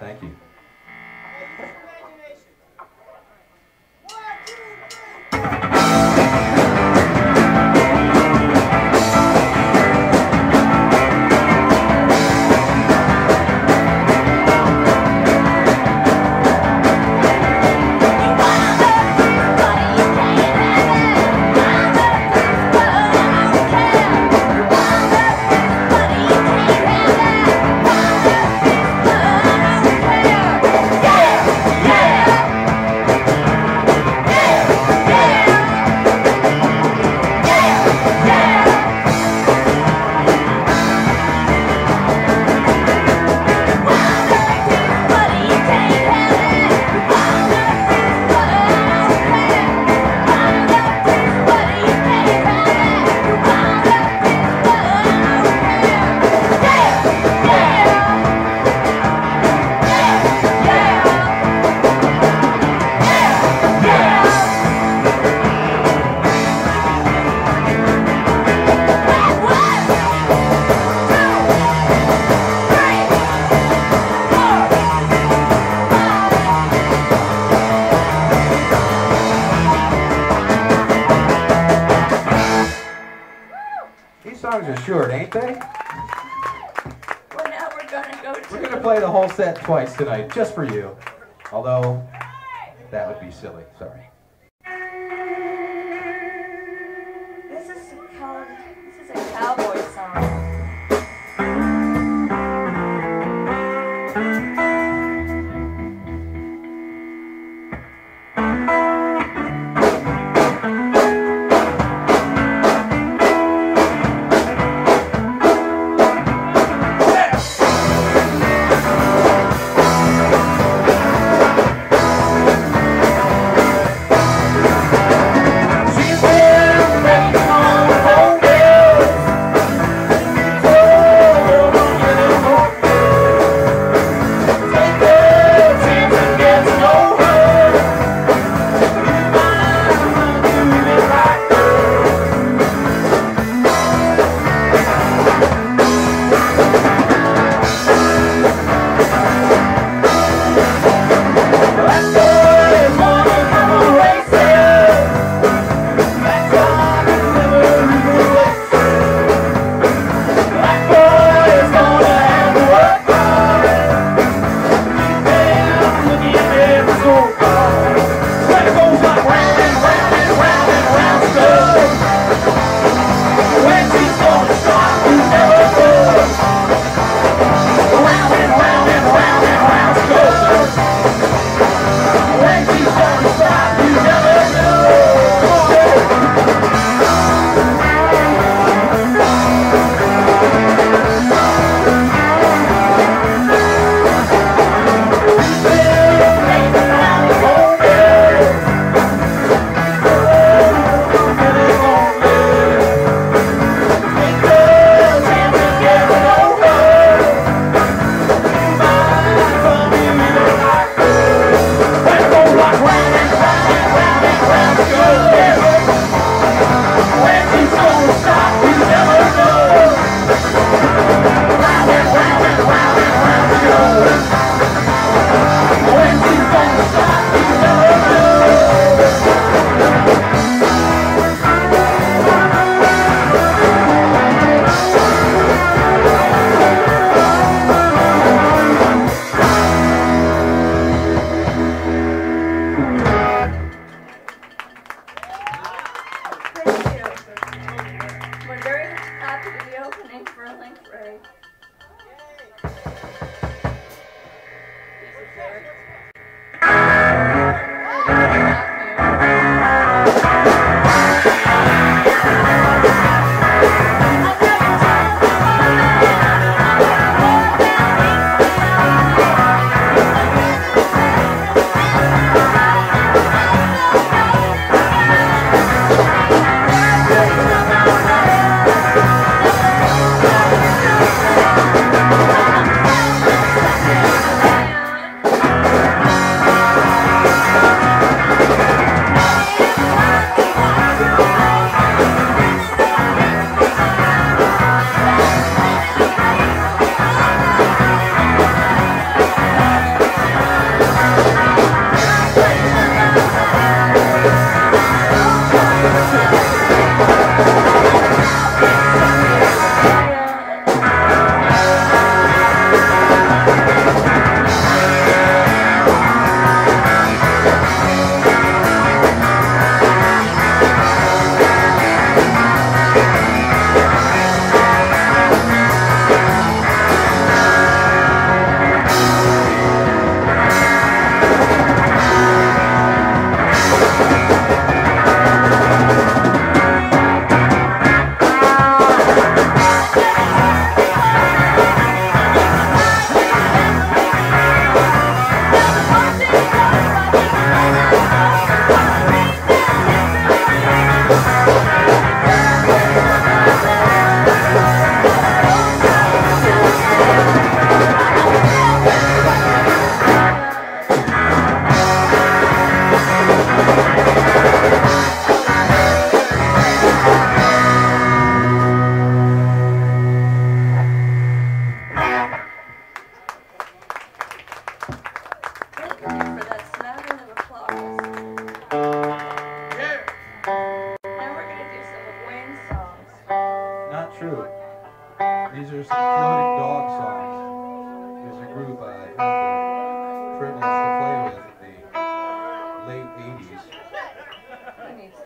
Thank you. Songs are short, ain't they? Well, now we're gonna play the whole set twice tonight, just for you. Although that would be silly. Sorry. This is a cowboy song.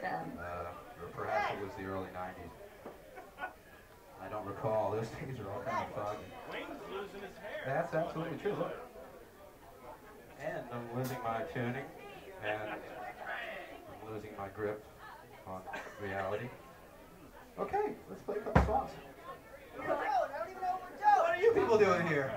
or perhaps it was the early 90s. I don't recall. Those things are all kind of foggy. Wayne's losing his hair. That's absolutely true. Look. And I'm losing my tuning, and I'm losing my grip on reality. Okay, let's play a couple songs. I don't even know what are you people doing here?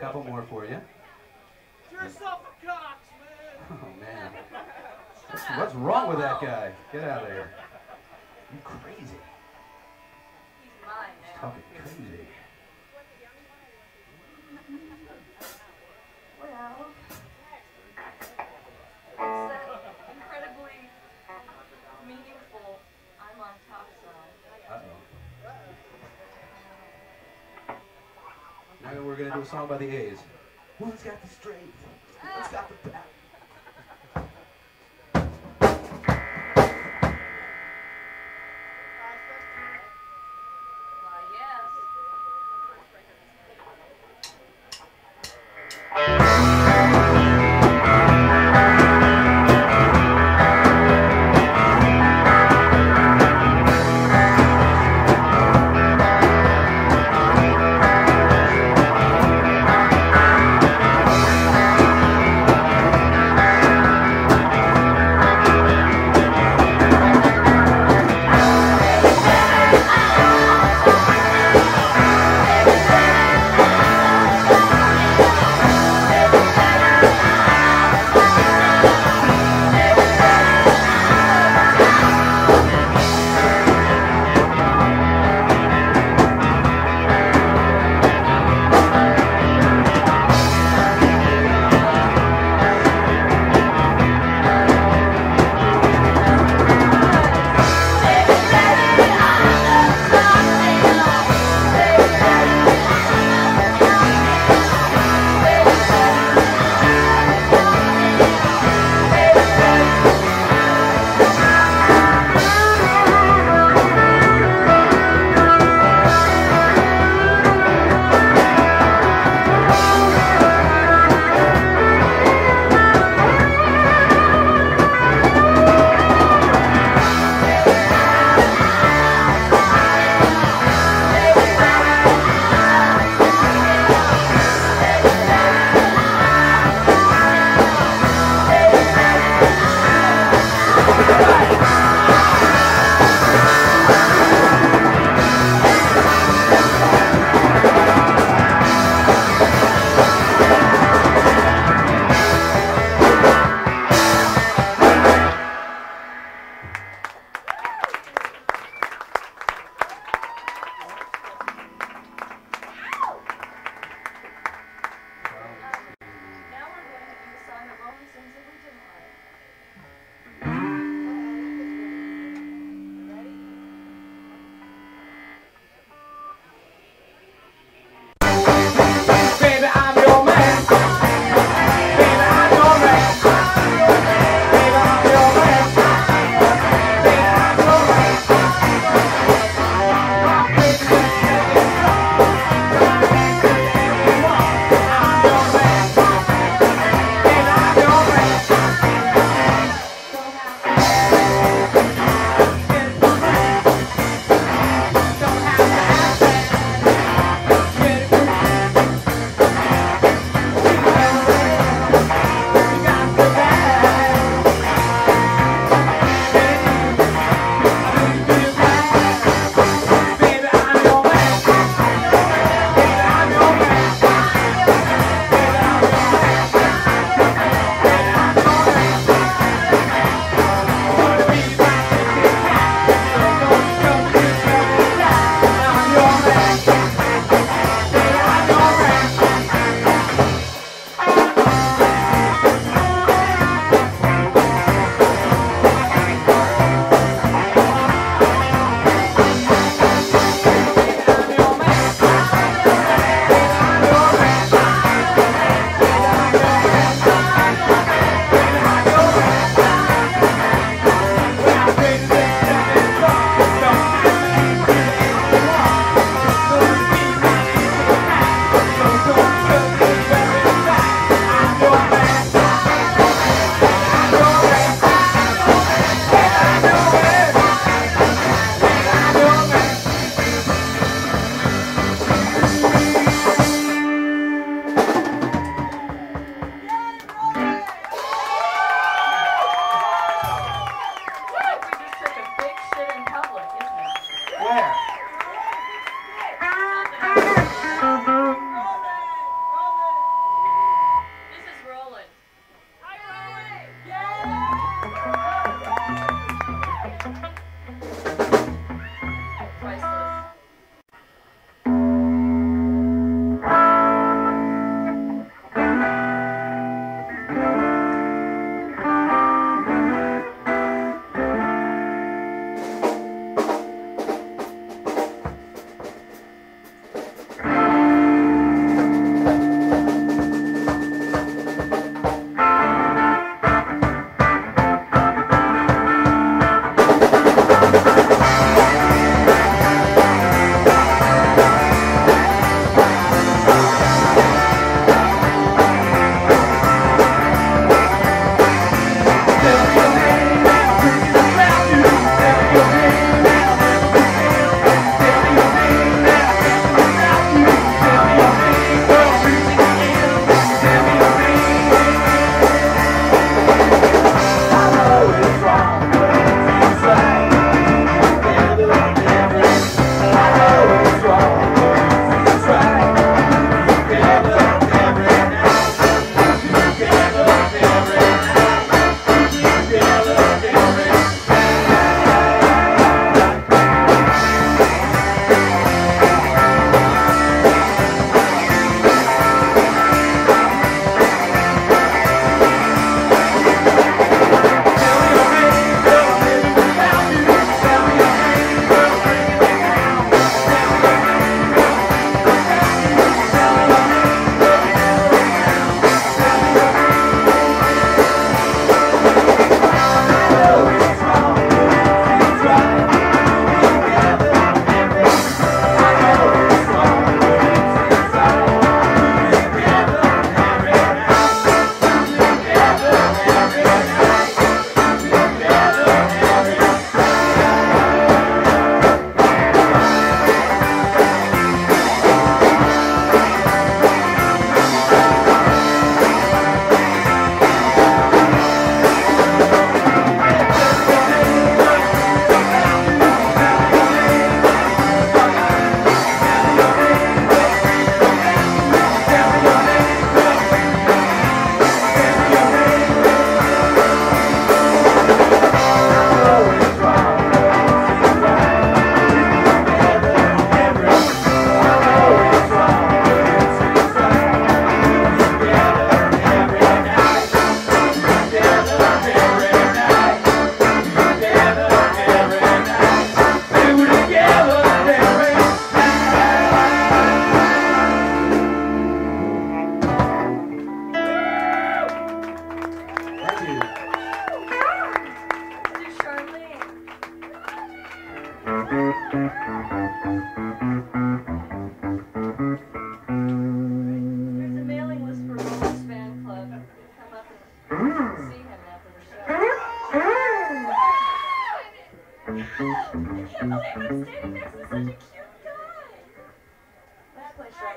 couple more for you. You're yourself a cock, man. Oh, man. What's wrong with that guy? Get out of here. You crazy. He's mine now. He's talking crazy. Well, now we're going to do a song by the A's. One's got the strength, one's got the power.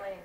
lanes.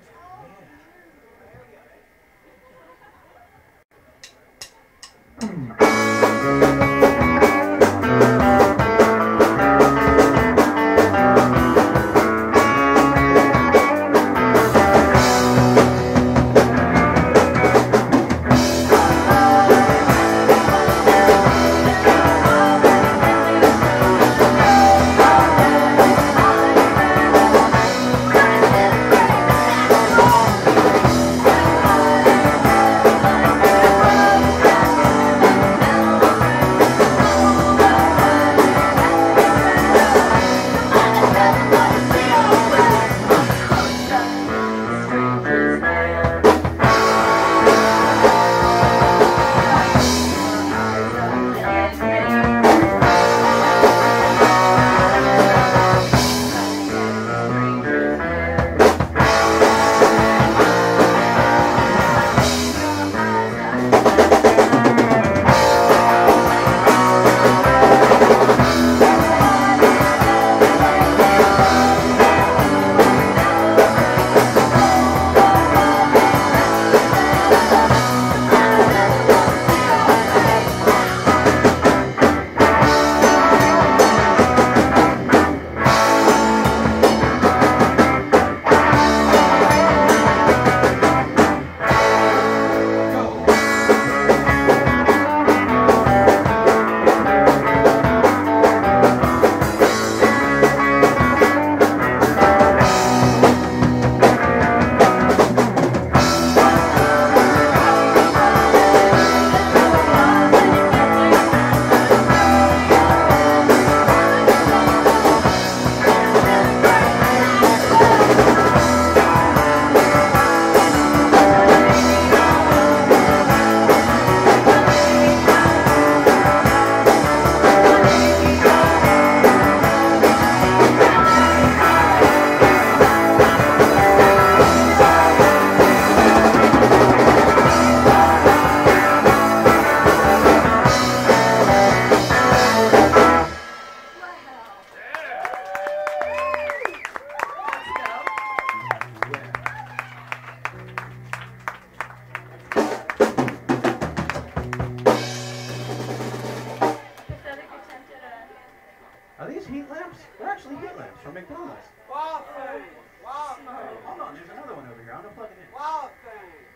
Are these heat lamps? They're actually heat lamps from McDonald's. Wild thing! Wild thing! Hold on, there's another one over here. I'm gonna plug it in. Wild thing!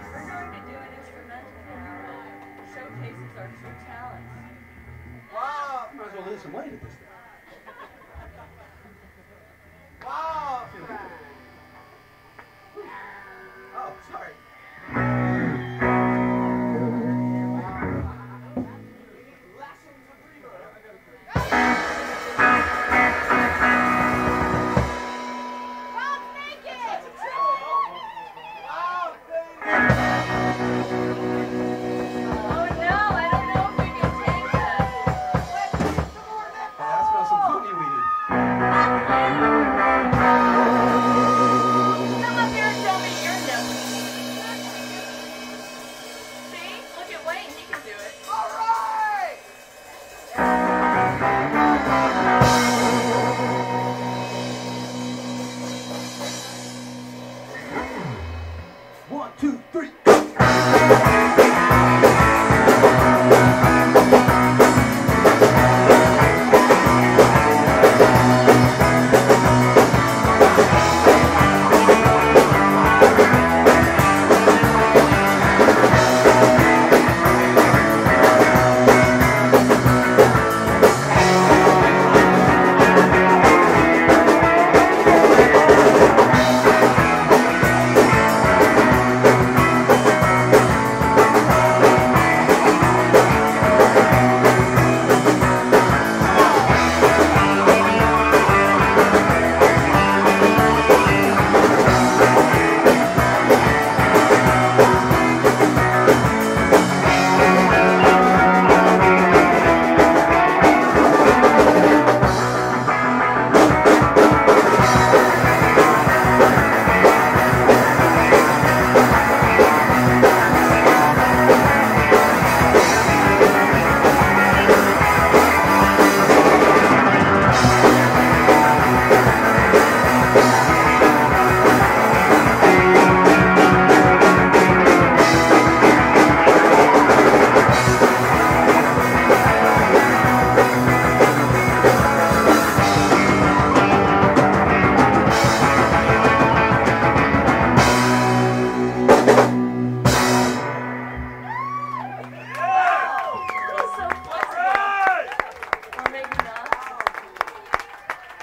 We're going to do an instrumental that showcases our true talents. Wow! You might as well lose some weight at this thing. Wild thing! Oh, sorry.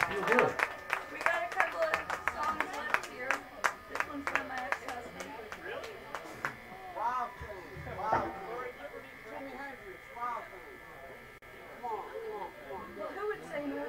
We got a couple of songs left here. This one's from my ex-husband. Really? Wild things. Wild glory, liberty, Jimi Hendrix. Wild things. Come on, come on, come on. Well, who would say no?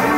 Yeah.